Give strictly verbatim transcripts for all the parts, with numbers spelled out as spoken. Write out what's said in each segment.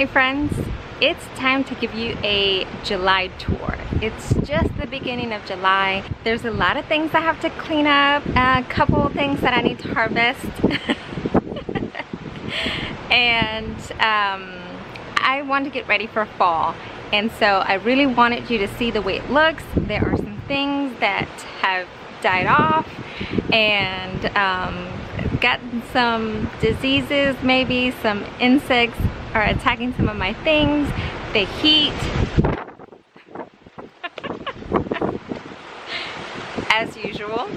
Hey friends, it's time to give you a July tour. It's just the beginning of July. There's a lot of things I have to clean up, a couple of things that I need to harvest. And um, I want to get ready for fall. And so I really wanted you to see the way it looks. There are some things that have died off and um, gotten some diseases, maybe some insects are attacking some of my things, the heat. As usual,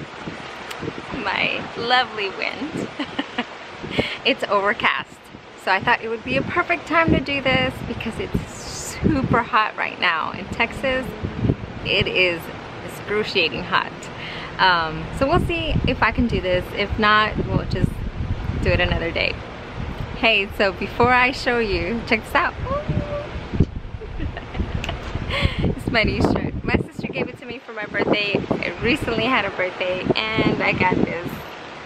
my lovely wind. It's overcast. So I thought it would be a perfect time to do this because it's super hot right now. In Texas, it is excruciating hot. Um, so we'll see if I can do this. If not, we'll just do it another day. Hey, so before I show you, check this out. It's my new shirt. My sister gave it to me for my birthday. I recently had a birthday and I got this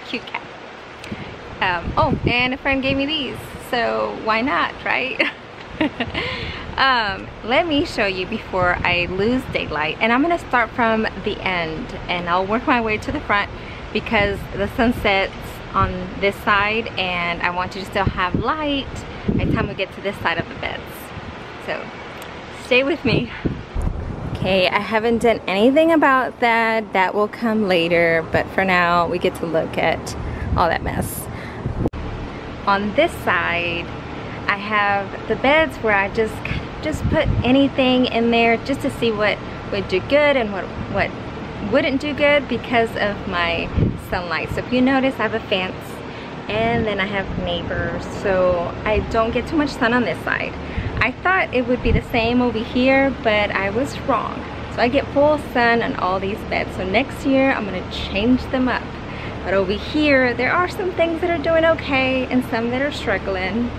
cute cat. Um, oh, and a friend gave me these. So why not, right? um, let me show you before I lose daylight. And I'm gonna start from the end and I'll work my way to the front because the sun sets on this side and I want you to still have light by the time we get to this side of the beds. So stay with me. Okay, I haven't done anything about that. That will come later, but for now we get to look at all that mess. On this side, I have the beds where I just just put anything in there just to see what would do good and what what wouldn't do good because of my sunlight. So if you notice, I have a fence and then I have neighbors, so I don't get too much sun on this side. I thought it would be the same over here, but I was wrong. So I get full sun on all these beds. So next year I'm gonna change them up. But over here there are some things that are doing okay and some that are struggling.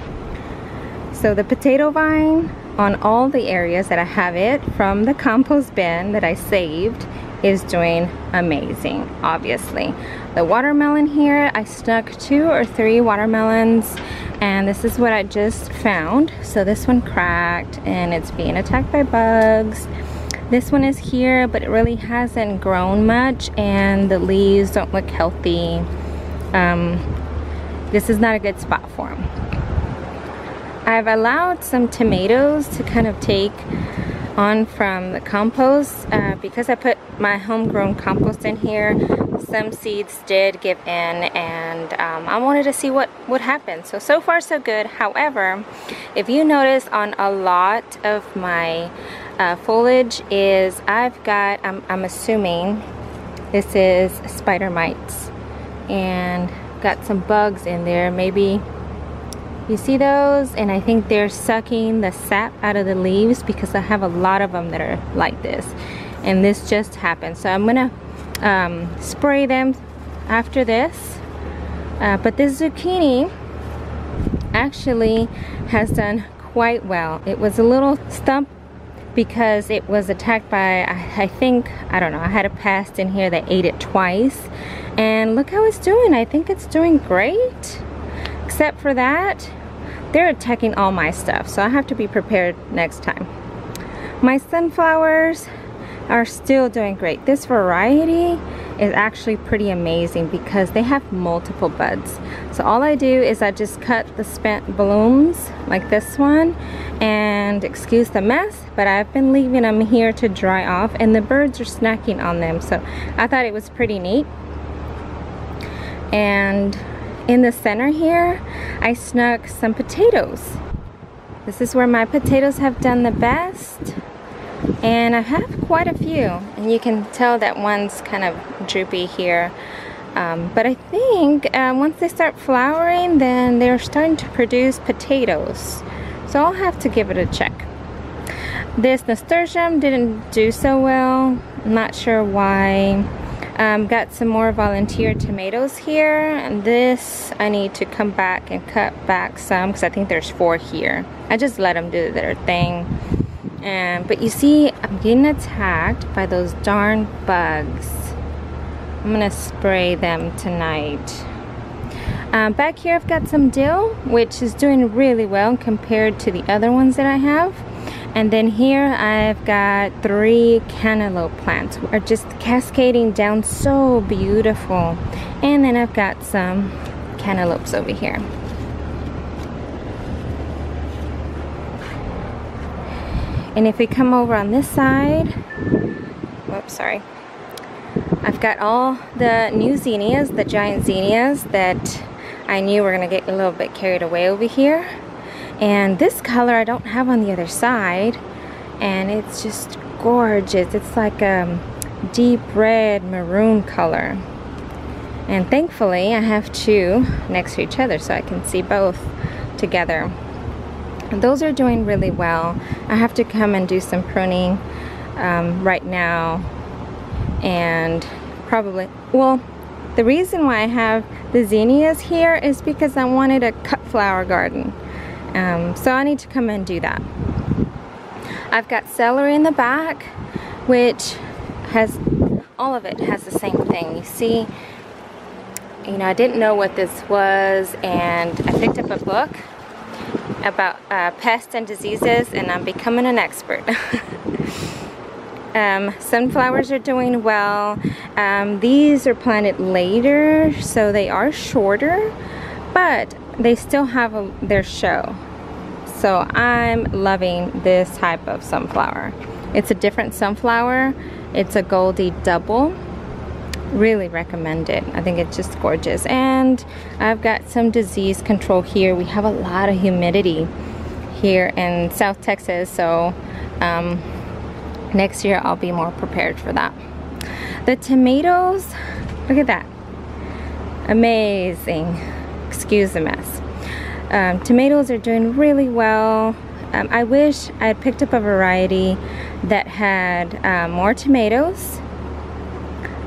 So the potato vine on all the areas that I have it from the compost bin that I saved is doing amazing, obviously. The watermelon here, I stuck two or three watermelons, and this is what I just found. So this one cracked and it's being attacked by bugs. This one is here, but it really hasn't grown much and the leaves don't look healthy. Um, this is not a good spot for them. I've allowed some tomatoes to kind of take on from the compost uh, because I put my homegrown compost in here. Some seeds did give in and um, I wanted to see what would happen. So, so far so good. However, if you notice on a lot of my uh, foliage is I've got, I'm, I'm assuming this is spider mites and got some bugs in there. Maybe you see those, and I think they're sucking the sap out of the leaves because I have a lot of them that are like this, and this just happened. So I'm gonna um, spray them after this, uh, but this zucchini actually has done quite well. It was a little stump because it was attacked by, I, I think, I don't know, I had a pest in here that ate it twice, and look how it's doing. I think it's doing great. Except for that, they're attacking all my stuff, so I have to be prepared next time. My sunflowers are still doing great. This variety is actually pretty amazing because they have multiple buds. So all I do is I just cut the spent blooms like this one, and excuse the mess, but I've been leaving them here to dry off and the birds are snacking on them. So I thought it was pretty neat. And in the center here, I snuck some potatoes. This is where my potatoes have done the best. And I have quite a few. And you can tell that one's kind of droopy here. Um, but I think uh, once they start flowering, then they're starting to produce potatoes. So I'll have to give it a check. This nasturtium didn't do so well. I'm not sure why. Um, got some more volunteer tomatoes here, and this I need to come back and cut back some because I think there's four here. I just let them do their thing, and but you see I'm getting attacked by those darn bugs. I'm gonna spray them tonight. Um, back here I've got some dill, which is doing really well compared to the other ones that I have. And then here I've got three cantaloupe plants, which are just cascading down, so beautiful. And then I've got some cantaloupes over here. And if we come over on this side, whoops, sorry. I've got all the new zinnias, the giant zinnias that I knew were gonna get a little bit carried away over here. And this color I don't have on the other side, and it's just gorgeous. It's like a deep red maroon color. And thankfully I have two next to each other so I can see both together. And those are doing really well. I have to come and do some pruning um, right now, and probably, well, the reason why I have the zinnias here is because I wanted a cut flower garden. Um, so I need to come and do that. I've got celery in the back, which has, all of it has the same thing. You see, you know, I didn't know what this was, and I picked up a book about uh, pests and diseases, and I'm becoming an expert. Um, sunflowers are doing well. Um, these are planted later, so they are shorter, but they still have a, their show. So I'm loving this type of sunflower. It's a different sunflower. It's a Goldie Double. Really recommend it. I think it's just gorgeous. And I've got some disease control here. We have a lot of humidity here in South Texas, so um, next year I'll be more prepared for that. The tomatoes, look at that, amazing. Excuse the mess. Um, tomatoes are doing really well. um, I wish I had picked up a variety that had uh, more tomatoes,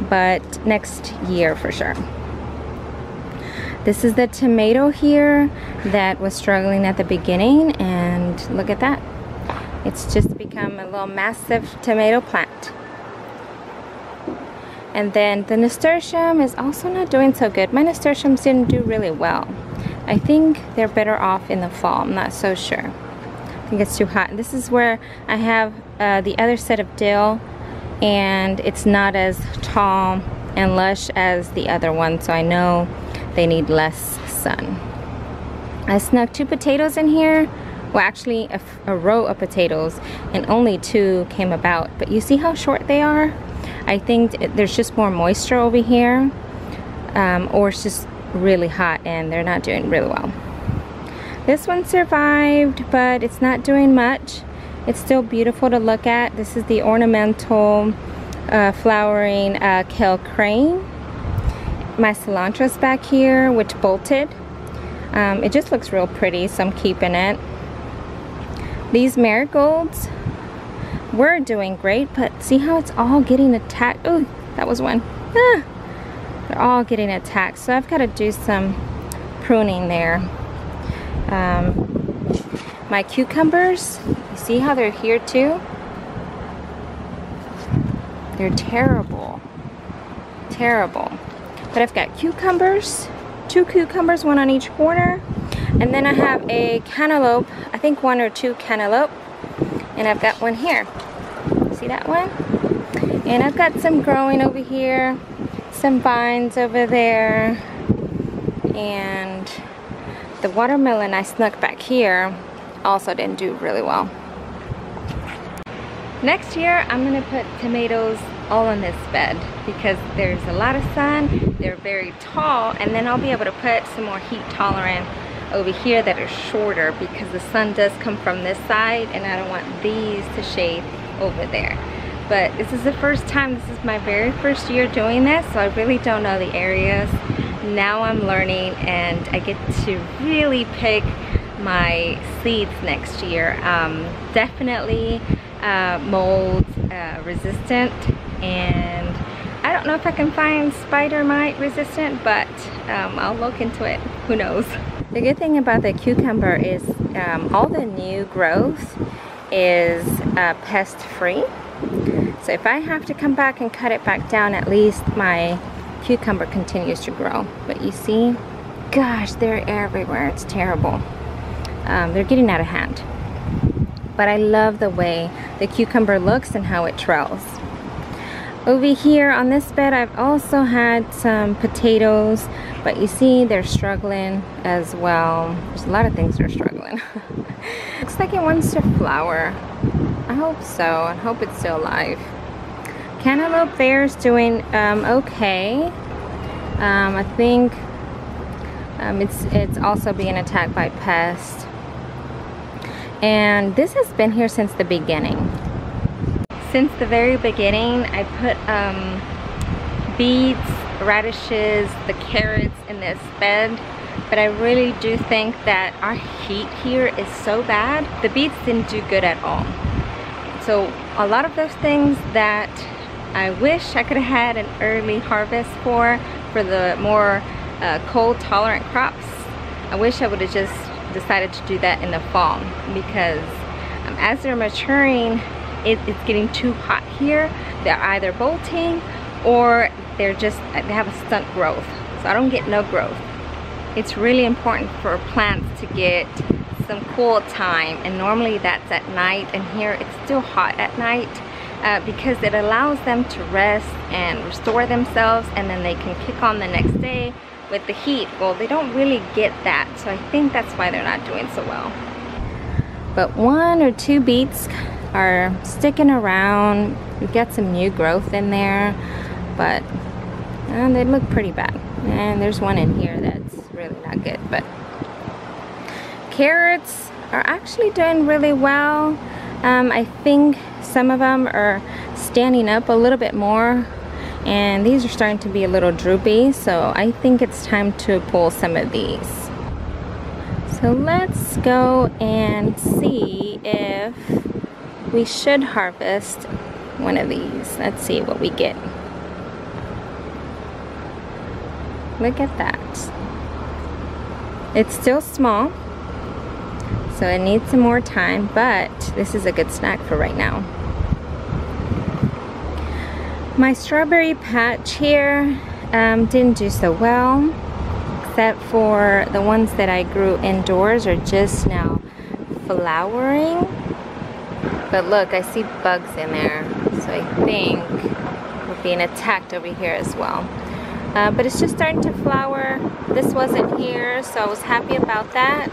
but next year for sure. This is the tomato here that was struggling at the beginning, and look at that, it's just become a little massive tomato plant. And then the nasturtium is also not doing so good. My nasturtiums didn't do really well. I think they're better off in the fall. I'm not so sure. I think it's too hot. This is where I have uh, the other set of dill, and it's not as tall and lush as the other one, so I know they need less sun. I snuck two potatoes in here. Well, actually a, a row of potatoes, and only two came about, but you see how short they are? I think it, there's just more moisture over here, um, or it's just really hot and they're not doing really well. This one survived, but it's not doing much. It's still beautiful to look at. This is the ornamental uh, flowering uh, kale crane. My cilantro's back here, which bolted. Um, it just looks real pretty, so I'm keeping it. These marigolds were doing great, but see how it's all getting attacked. Oh, that was one. Ah, they're all getting attacked, so I've got to do some pruning there. Um, my cucumbers, you see how they're here too? They're terrible, terrible. But I've got cucumbers, two cucumbers, one on each corner, and then I have a cantaloupe, I think one or two cantaloupe, and I've got one here. See that one? And I've got some growing over here, some vines over there, and the watermelon I snuck back here also didn't do really well. Next year I'm gonna put tomatoes all on this bed because there's a lot of sun, they're very tall, and then I'll be able to put some more heat tolerant over here that are shorter, because the sun does come from this side and I don't want these to shade over there. But this is the first time, this is my very first year doing this, so I really don't know the areas. Now I'm learning, and I get to really pick my seeds next year. Um, definitely uh, mold uh, resistant, and I don't know if I can find spider mite resistant, but um, I'll look into it, who knows. The good thing about the cucumber is um, all the new growth is uh, pest free. So if I have to come back and cut it back down, at least my cucumber continues to grow. But you see, gosh, they're everywhere. It's terrible. Um, they're getting out of hand. But I love the way the cucumber looks and how it trails. Over here on this bed, I've also had some potatoes, but you see they're struggling as well. There's a lot of things that are struggling. Looks like it wants to flower. I hope so. I hope it's still alive. Cantaloupe there is doing um, okay. Um, I think um, it's, it's also being attacked by pests. And this has been here since the beginning. Since the very beginning, I put um, beets, radishes, the carrots in this bed. But I really do think that our heat here is so bad. The beets didn't do good at all. So a lot of those things that I wish I could have had an early harvest for, for the more uh, cold tolerant crops, I wish I would have just decided to do that in the fall, because um, as they're maturing, it, it's getting too hot here. They're either bolting or they're just, they have a stunt growth. So I don't get no growth. It's really important for plants to get some cool time, and normally that's at night, and here it's still hot at night uh, because it allows them to rest and restore themselves, and then they can kick on the next day with the heat. Well, they don't really get that, so I think that's why they're not doing so well. But one or two beets are sticking around. We've got some new growth in there, but uh, they look pretty bad. And there's one in here that's really not good. But carrots are actually doing really well. Um, I think some of them are standing up a little bit more, and these are starting to be a little droopy, so I think it's time to pull some of these. So let's go and see if we should harvest one of these. Let's see what we get. Look at that. It's still small, so it needs some more time, but this is a good snack for right now. My strawberry patch here um, didn't do so well, except for the ones that I grew indoors are just now flowering. But look, I see bugs in there, so I think we're being attacked over here as well. Uh, but it's just starting to flower. This wasn't here, so I was happy about that.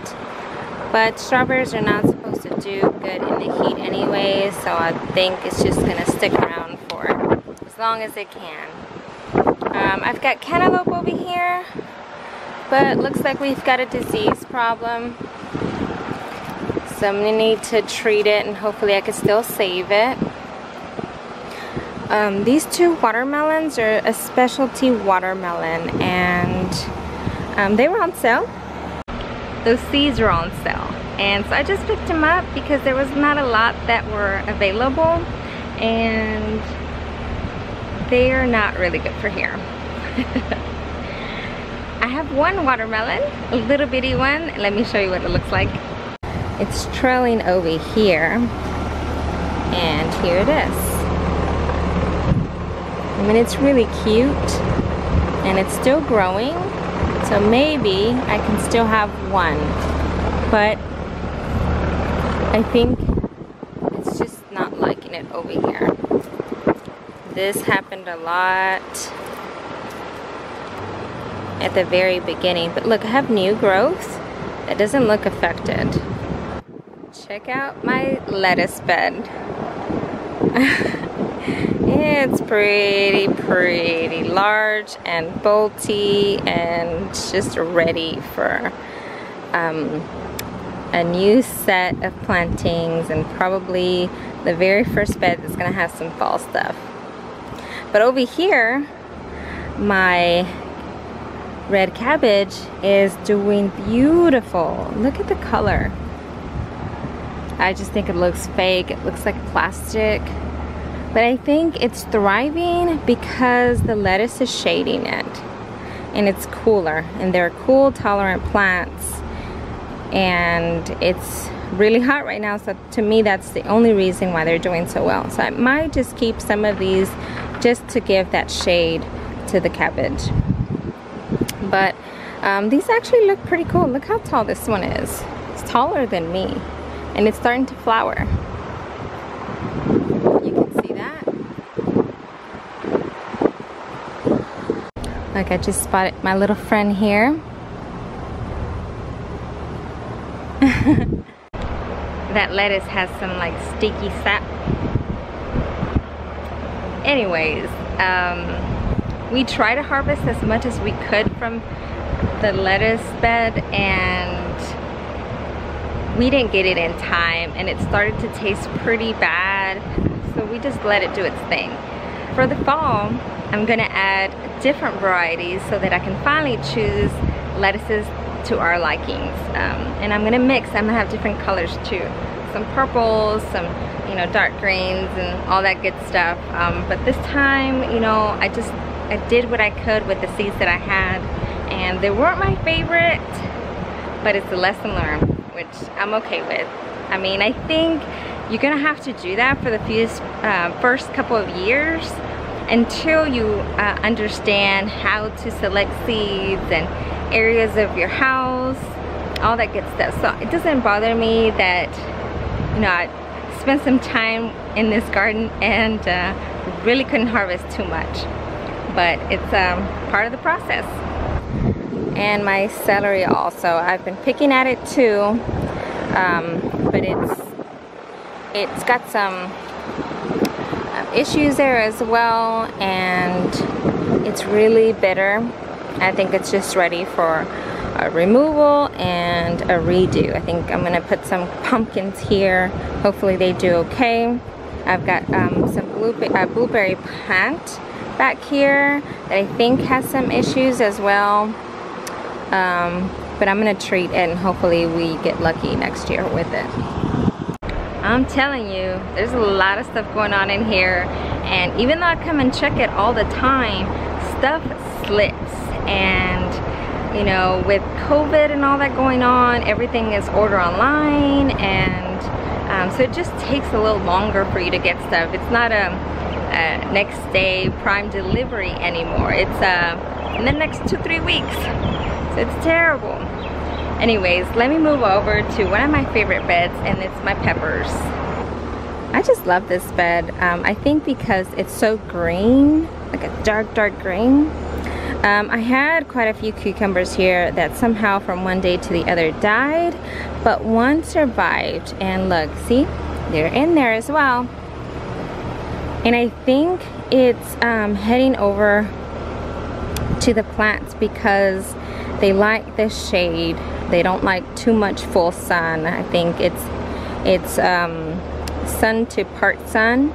But strawberries are not supposed to do good in the heat anyway, so I think it's just gonna stick around for as long as it can. Um, I've got cantaloupe over here, but it looks like we've got a disease problem. So I'm gonna need to treat it, and hopefully I can still save it. Um, these two watermelons are a specialty watermelon, and um, they were on sale. Those seeds were on sale, and so I just picked them up because there was not a lot that were available, and they are not really good for here. I have one watermelon, a little bitty one. Let me show you what it looks like. It's trailing over here, and here it is. I mean, it's really cute, and it's still growing, so maybe I can still have one, but I think it's just not liking it over here. This happened a lot at the very beginning, but look, I have new growth that doesn't look affected. Check out my lettuce bed. It's pretty, pretty large and bolty, and just ready for um, a new set of plantings, and probably the very first bed that's gonna have some fall stuff. But over here, my red cabbage is doing beautiful. Look at the color. I just think it looks fake. It looks like plastic. But I think it's thriving because the lettuce is shading it, and it's cooler, and they're cool tolerant plants, and it's really hot right now, so to me that's the only reason why they're doing so well. So I might just keep some of these just to give that shade to the cabbage. But Um, these actually look pretty cool. Look how tall this one is. It's taller than me, and it's starting to flower. You can see that. Look, I just spotted my little friend here. That lettuce has some like sticky sap. Anyways, um, we try to harvest as much as we could from the lettuce bed, and we didn't get it in time, and it started to taste pretty bad, so we just let it do its thing. For the fall, I'm gonna add different varieties so that I can finally choose lettuces to our likings, um, and I'm gonna mix. I'm gonna have different colors too, some purples, some you know dark greens, and all that good stuff. Um, but this time, you know, I just I did what I could with the seeds that I had, and they weren't my favorite, but it's a lesson learned, which I'm okay with. I mean, I think you're gonna have to do that for the few, uh, first couple of years until you uh, understand how to select seeds and areas of your house, all that good stuff. So it doesn't bother me that, you know, I spent some time in this garden and uh, really couldn't harvest too much, but it's um, part of the process. And my celery also, I've been picking at it too, um, but it's it's got some issues there as well, and it's really bitter. I think it's just ready for a removal and a redo. I think I'm gonna put some pumpkins here. Hopefully they do okay. I've got um, some blueberry, uh, blueberry plant back here that I think has some issues as well. Um, but I'm gonna treat it, and hopefully we get lucky next year with it. I'm telling you, there's a lot of stuff going on in here, and even though I come and check it all the time, stuff slips. And you know, with COVID and all that going on, everything is order online, and um, so it just takes a little longer for you to get stuff. It's not a, a next day prime delivery anymore. It's uh, in the next two, three weeks. So it's terrible. Anyways, let me move over to one of my favorite beds, and it's my peppers. I just love this bed. Um, I think because it's so green, like a dark, dark green. Um, I had quite a few cucumbers here that somehow from one day to the other died, but one survived, and look, see, they're in there as well. And I think it's um, heading over to the plants because they like the shade. They don't like too much full sun. I think it's it's um, sun to part sun,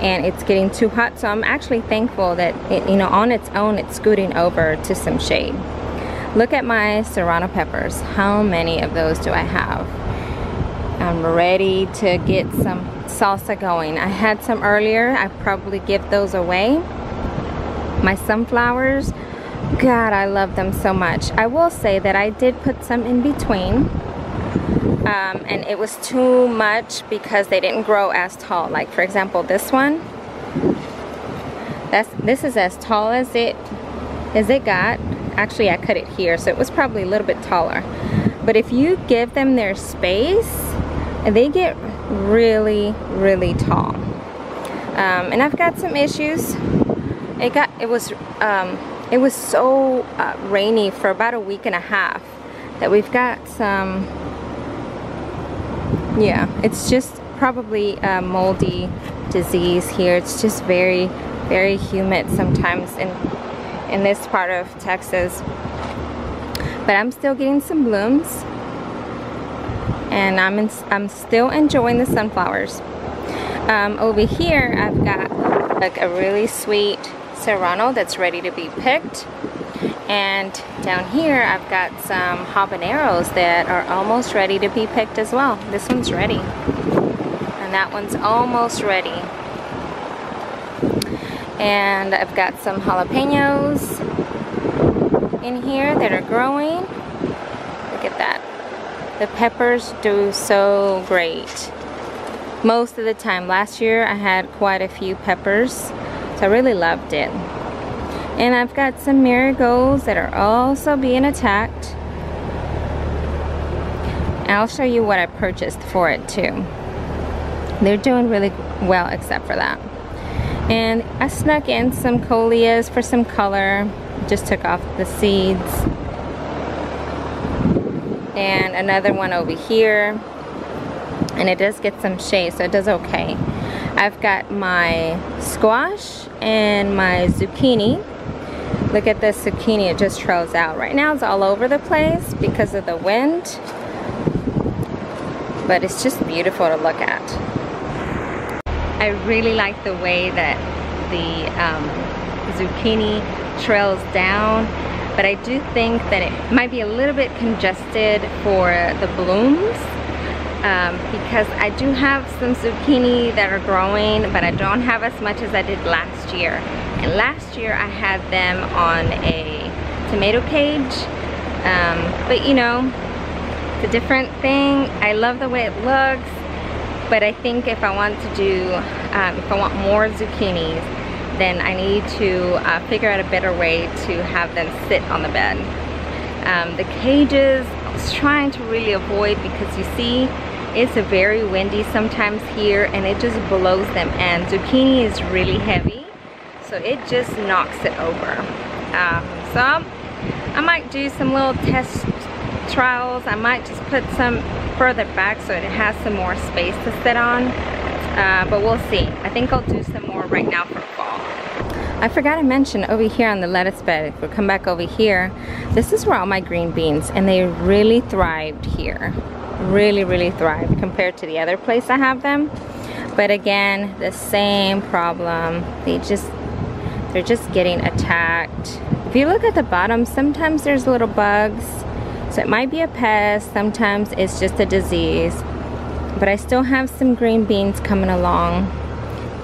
and it's getting too hot, so I'm actually thankful that it, you know, on its own it's scooting over to some shade. Look at my serrano peppers. How many of those do I have? I'm ready to get some salsa going. I had some earlier. I probably give those away. My sunflowers, God, I love them so much. I will say that I did put some in between. Um, and it was too much because they didn't grow as tall. Like for example, this one, that's this is as tall as it as it got. Actually, I cut it here, so it was probably a little bit taller. But if you give them their space, they get really, really tall. Um, and I've got some issues. It got it was um, it was so uh, rainy for about a week and a half that we've got some. Yeah, it's just probably a moldy disease here. It's just very, very humid sometimes in, in this part of Texas. But I'm still getting some blooms. And I'm, in, I'm still enjoying the sunflowers. Um, over here, I've got like a really sweet serrano that's ready to be picked. And down here I've got some habaneros that are almost ready to be picked as well. This one's ready, and that one's almost ready. And I've got some jalapenos in here that are growing. Look at that. The peppers do so great most of the time. Last year I had quite a few peppers, so I really loved it. And I've got some marigolds that are also being attacked. I'll show you what I purchased for it too. They're doing really well except for that. And I snuck in some coleas for some color. Just took off the seeds. And another one over here. And it does get some shade, so it does okay. I've got my squash and my zucchini. Look at this zucchini, it just trails out. Right now it's all over the place because of the wind. But it's just beautiful to look at. I really like the way that the um, zucchini trails down, but I do think that it might be a little bit congested for the blooms um, because I do have some zucchini that are growing, but I don't have as much as I did last year. And last year I had them on a tomato cage, um, but you know, a different thing. I love the way it looks, but I think if I want to do, um, if I want more zucchinis, then I need to uh, figure out a better way to have them sit on the bed. Um, the cages, I was trying to really avoid because you see, it's a very windy sometimes here, and it just blows them in. Zucchini is really heavy, so it just knocks it over. Um, so I might do some little test trials. I might just put some further back so it has some more space to sit on, uh, but we'll see. I think I'll do some more right now for fall. I forgot to mention over here on the lettuce bed, if we come back over here, this is where all my green beans, and they really thrived here. Really, really thrived compared to the other place I have them. But again, the same problem. They just, they're just getting attacked. If you look at the bottom, sometimes there's little bugs. So it might be a pest, sometimes it's just a disease. But I still have some green beans coming along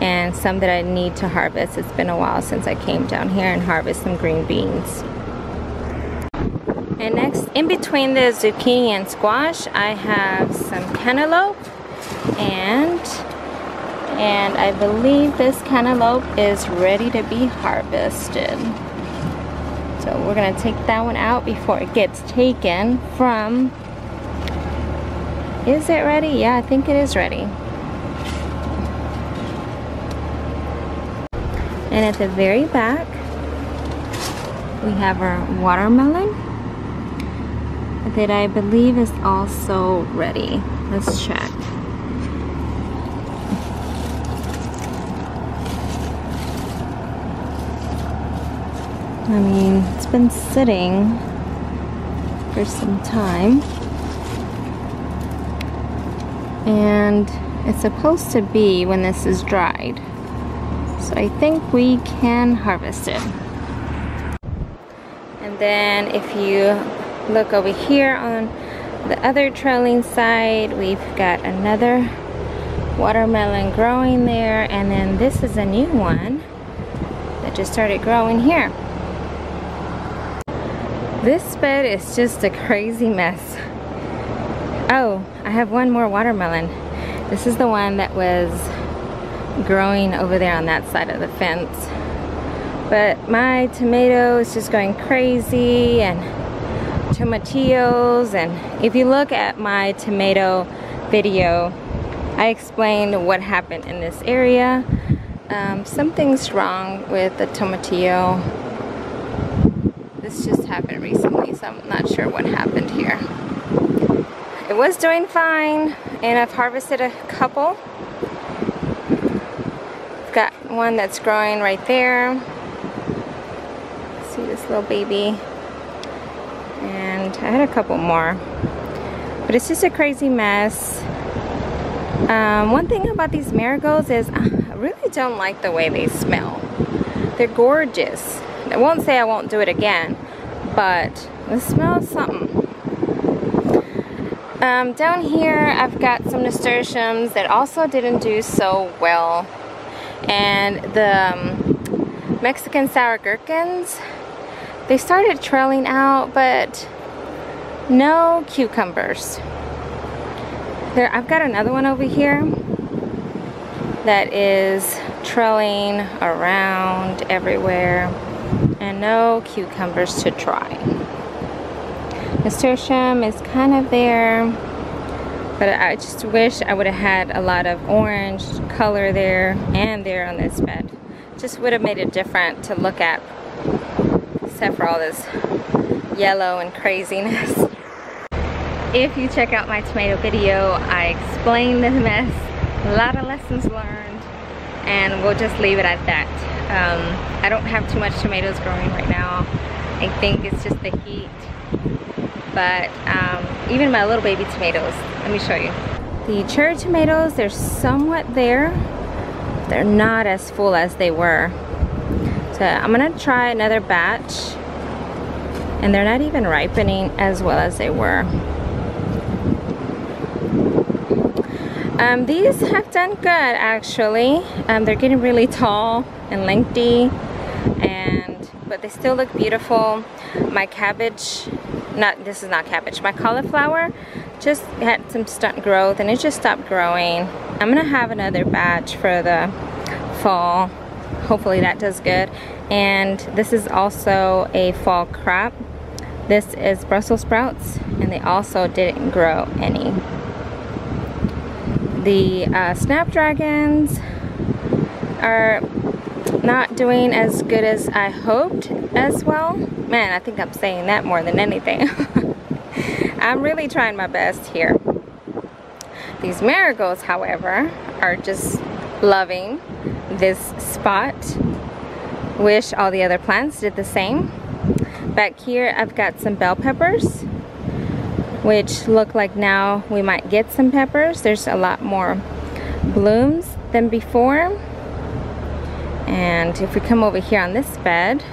and some that I need to harvest. It's been a while since I came down here and harvested some green beans. And next, in between the zucchini and squash, I have some cantaloupe. And, and I believe this cantaloupe is ready to be harvested. So we're gonna take that one out before it gets taken from, is it ready? Yeah, I think it is ready. And at the very back, we have our watermelon that I believe is also ready. Let's check. I mean, it's been sitting for some time, and it's supposed to be when this is dried, so I think we can harvest it. And then if you look over here on the other trailing side, we've got another watermelon growing there, and then this is a new one that just started growing here. This bed is just a crazy mess. Oh, I have one more watermelon. This is the one that was growing over there on that side of the fence. But my tomato is just going crazy, and tomatillos. And if you look at my tomato video, I explained what happened in this area. Um, something's wrong with the tomatillo. This just happened recently, so I'm not sure what happened here. It was doing fine, and I've harvested a couple. I've got one that's growing right there. See this little baby. And I had a couple more. But it's just a crazy mess. Um, one thing about these marigolds is I really don't like the way they smell. They're gorgeous. I won't say I won't do it again, but it smells something. Um, down here, I've got some nasturtiums that also didn't do so well. And the um, Mexican sour gherkins, they started trailing out, but no cucumbers. There, I've got another one over here that is trailing around everywhere. and no cucumbers to try. Nasturtium is kind of there, but I just wish I would have had a lot of orange color there and there on this bed. Just would have made it different to look at, except for all this yellow and craziness. If you check out my tomato video, I explained the mess, a lot of lessons learned, and we'll just leave it at that. Um, I don't have too much tomatoes growing right now. I think it's just the heat. But um, even my little baby tomatoes, let me show you. The cherry tomatoes, they're somewhat there. They're not as full as they were. So I'm gonna try another batch. And they're not even ripening as well as they were. Um, these have done good, actually. Um, they're getting really tall and lengthy, and but they still look beautiful. My cabbage, Not, this is not cabbage. My cauliflower just had some stunt growth and it just stopped growing. I'm gonna have another batch for the fall. Hopefully that does good. And this is also a fall crop. This is Brussels sprouts, and they also didn't grow any. The uh, snapdragons are not doing as good as I hoped as well. Man, I think I'm saying that more than anything. I'm really trying my best here. These marigolds, however, are just loving this spot. Wish all the other plants did the same. Back here, I've got some bell peppers, which look like now we might get some peppers. There's a lot more blooms than before. And if we come over here on this bed,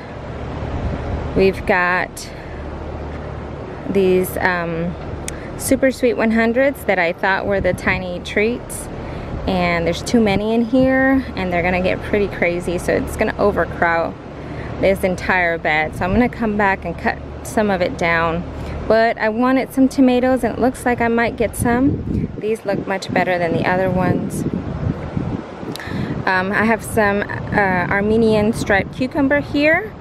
we've got these um, Super Sweet one hundreds that I thought were the tiny treats, and there's too many in here and they're gonna get pretty crazy, so it's gonna overcrowd this entire bed. So I'm gonna come back and cut some of it down, but I wanted some tomatoes and it looks like I might get some. These look much better than the other ones. Um, I have some uh, Armenian striped cucumber here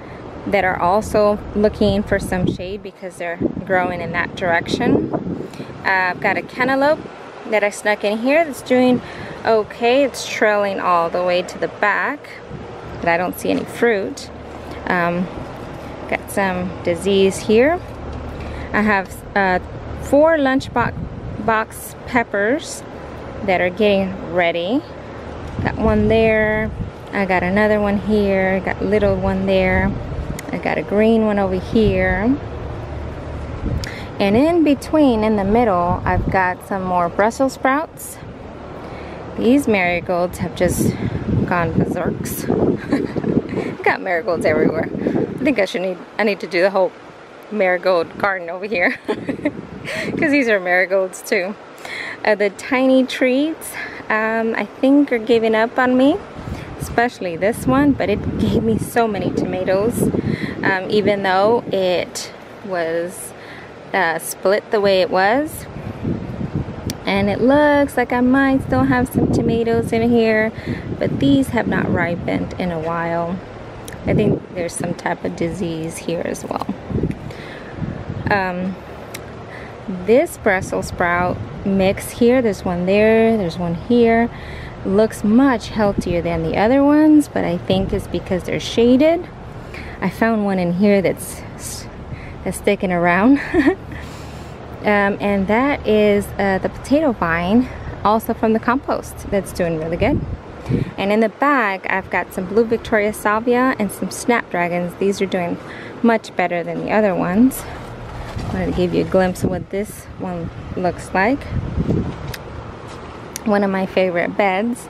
that are also looking for some shade because they're growing in that direction. Uh, I've got a cantaloupe that I snuck in here that's doing okay. It's trailing all the way to the back, but I don't see any fruit. Um, got some disease here. I have uh, four lunchbox box peppers that are getting ready. Got one there. I got another one here. Got little one there. I got a green one over here, and in between, in the middle, I've got some more Brussels sprouts. These marigolds have just gone berserks. I've got marigolds everywhere. I think I should need I need to do the whole marigold garden over here, because these are marigolds too. Uh, the tiny treats, um, I think, are giving up on me. Especially this one, but it gave me so many tomatoes, um, even though it was uh, split the way it was. And it looks like I might still have some tomatoes in here, but these have not ripened in a while. I think there's some type of disease here as well. Um, this Brussels sprout mix here, there's one there, there's one here. Looks much healthier than the other ones, but I think it's because they're shaded. I found one in here that's that's sticking around. um, and that is uh, the potato vine, also from the compost, that's doing really good. And in the bag, I've got some blue Victoria salvia and some snapdragons. These are doing much better than the other ones. I wanted to give you a glimpse of what this one looks like. One of my favorite beds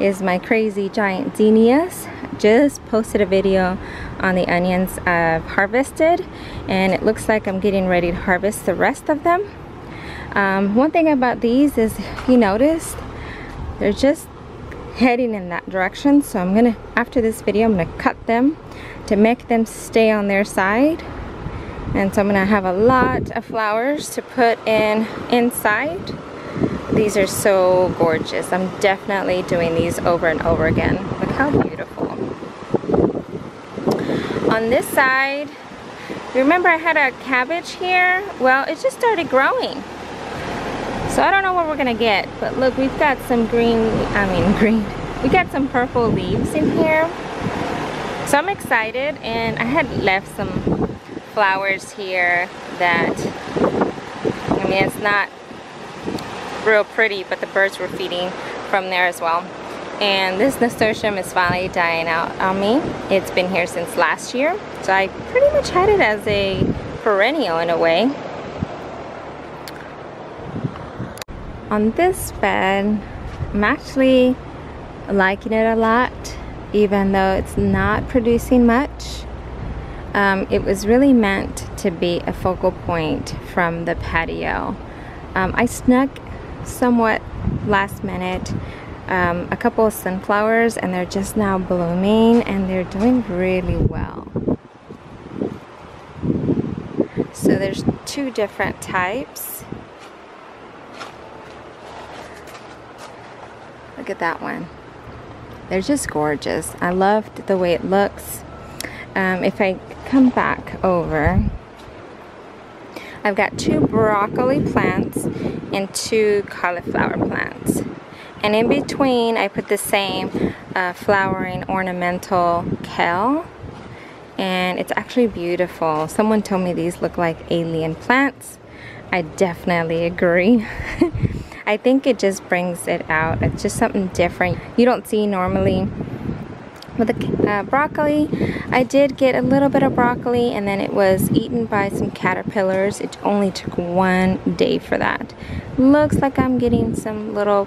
is my crazy giant zinnias. Just posted a video on the onions I've harvested, and it looks like I'm getting ready to harvest the rest of them. Um, one thing about these is, you noticed, they're just heading in that direction. So I'm gonna, after this video, I'm gonna cut them to make them stay on their side. And so I'm gonna have a lot of flowers to put in inside. These are so gorgeous. I'm definitely doing these over and over again. Look how beautiful. On on this side, remember I had a cabbage here? Well, it just started growing. So I don't know what we're gonna get, but look, we've got some green, I mean green, we got some purple leaves in here. So I'm excited, and I had left some flowers here that, I mean it's not real pretty, but the birds were feeding from there as well. And this nasturtium is finally dying out on me. It's been here since last year, so I pretty much had it as a perennial in a way. On this bed, I'm actually liking it a lot, even though it's not producing much. Um, it was really meant to be a focal point from the patio. Um, I snuck somewhat last minute um, a couple of sunflowers, and they're just now blooming and they're doing really well. So there's two different types. Look at that one. They're just gorgeous. I loved the way it looks. Um, if I come back over, I've got two broccoli plants and two cauliflower plants. And in between, I put the same uh, flowering ornamental kale. And it's actually beautiful. Someone told me these look like alien plants. I definitely agree. I think it just brings it out. It's just something different you don't see normally. With the uh, broccoli, I did get a little bit of broccoli, and then it was eaten by some caterpillars. It only took one day for that. Looks like I'm getting some little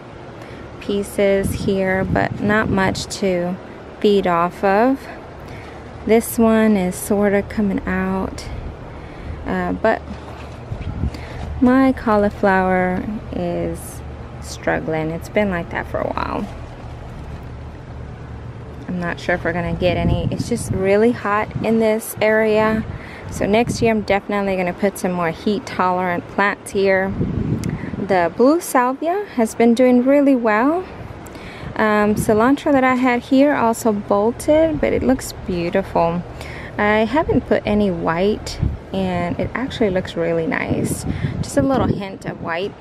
pieces here, but not much to feed off of. This one is sort of coming out, uh, but my cauliflower is struggling. It's been like that for a while. I'm not sure if we're gonna get any. It's just really hot in this area. So next year I'm definitely gonna put some more heat tolerant plants here. The blue salvia has been doing really well. Um, cilantro that I had here also bolted, but it looks beautiful. I haven't put any white, and it actually looks really nice. Just a little hint of white.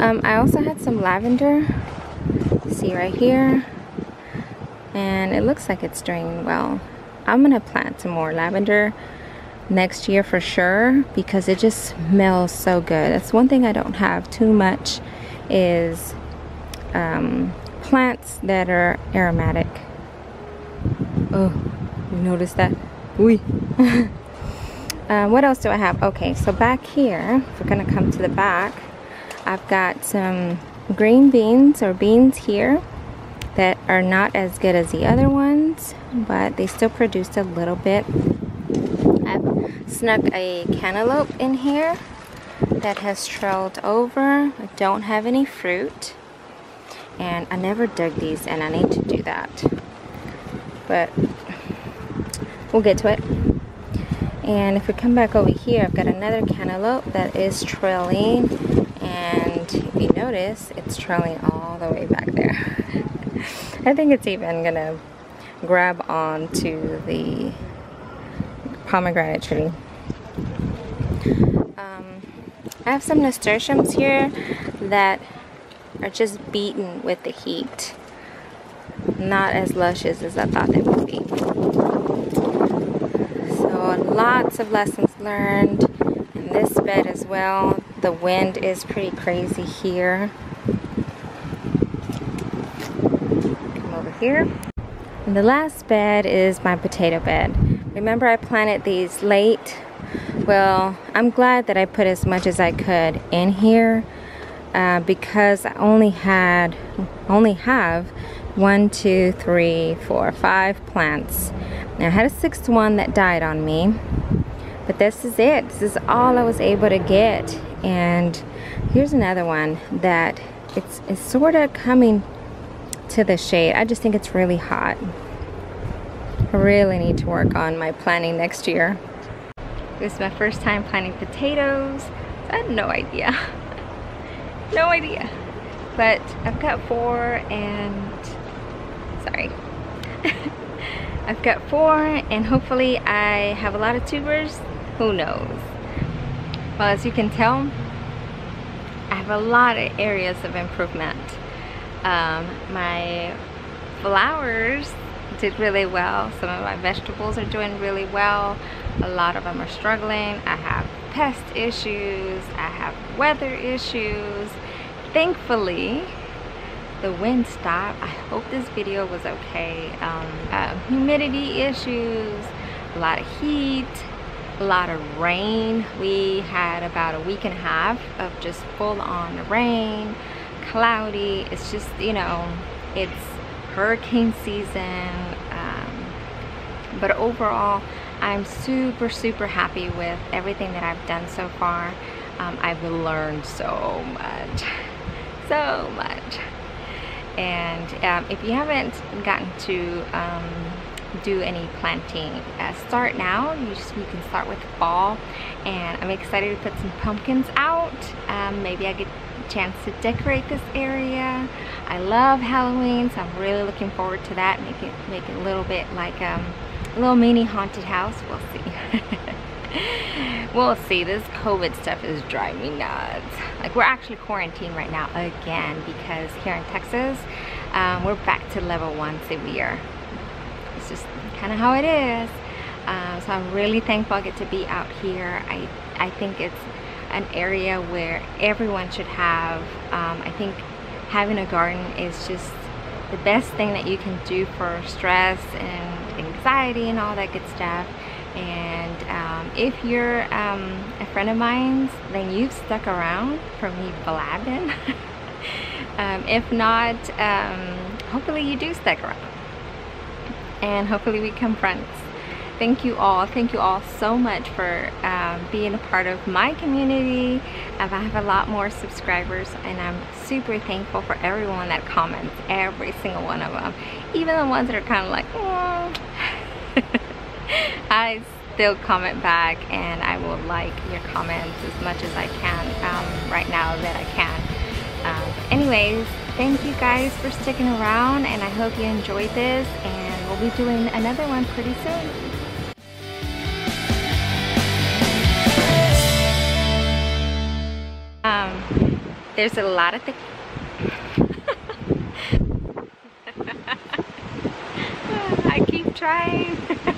Um, I also had some lavender. See right here. And it looks like it's doing well. I'm gonna plant some more lavender next year for sure, because it just smells so good. That's one thing I don't have too much is um, plants that are aromatic. Oh, you noticed that? Oui. uh, what else do I have? Okay, so back here, if we're gonna come to the back, I've got some green beans or beans here that are not as good as the other ones, but they still produced a little bit. I've snuck a cantaloupe in here that has trailed over. I don't have any fruit, and I never dug these, and I need to do that, but we'll get to it. And if we come back over here, I've got another cantaloupe that is trailing, and if you notice, it's trailing all the way back there. I think it's even gonna grab onto the pomegranate tree. Um, I have some nasturtiums here that are just beaten with the heat. Not as luscious as I thought they would be. So lots of lessons learned in this bed as well. The wind is pretty crazy here. Come over here. And the last bed is my potato bed. Remember I planted these late? Well, I'm glad that I put as much as I could in here uh, because I only had, only have one, two, three, four, five plants. Now I had a sixth one that died on me, but this is it. This is all I was able to get. And here's another one that it's, it's sort of coming to the shade. I just think it's really hot. I really need to work on my planting next year. This is my first time planting potatoes. I had no idea. No idea. But I've got four and... sorry. I've got four, and hopefully I have a lot of tubers. Who knows? Well, as you can tell, I have a lot of areas of improvement. Um, my flowers did really well. Some of my vegetables are doing really well. A lot of them are struggling. I have pest issues. I have weather issues. Thankfully, the wind stopped. I hope this video was okay. Um, uh, humidity issues, a lot of heat, a lot of rain. We had about a week and a half of just full-on rain, cloudy. It's just, you know, it's hurricane season. Um, but overall, I'm super, super happy with everything that I've done so far. Um, I've learned so much, so much. And um, if you haven't gotten to um, do any planting, uh, start now. You, just, you can start with fall. And I'm excited to put some pumpkins out. Um, maybe I get a chance to decorate this area. I love Halloween, so I'm really looking forward to that. Make it, make it a little bit like um, a little mini haunted house. We'll see. We'll see. This COVID stuff is driving me nuts. Like, we're actually quarantined right now again because here in Texas, um, we're back to level one severe. It's just kind of how it is. Um, so I'm really thankful I get to be out here. I, I think it's an area where everyone should have. Um, I think having a garden is just the best thing that you can do for stress and anxiety and all that good stuff. And um, if you're um, a friend of mine's, then you've stuck around for me blabbing. um, if not, um, hopefully you do stick around. And hopefully we become friends. Thank you all. Thank you all so much for um, being a part of my community. Um, I have a lot more subscribers, and I'm super thankful for everyone that comments, every single one of them. Even the ones that are kind of like, mm. I still comment back, and I will like your comments as much as I can um, right now that I can. Um, anyways, thank you guys for sticking around, and I hope you enjoyed this, and we'll be doing another one pretty soon. Um, there's a lot of things. I keep trying.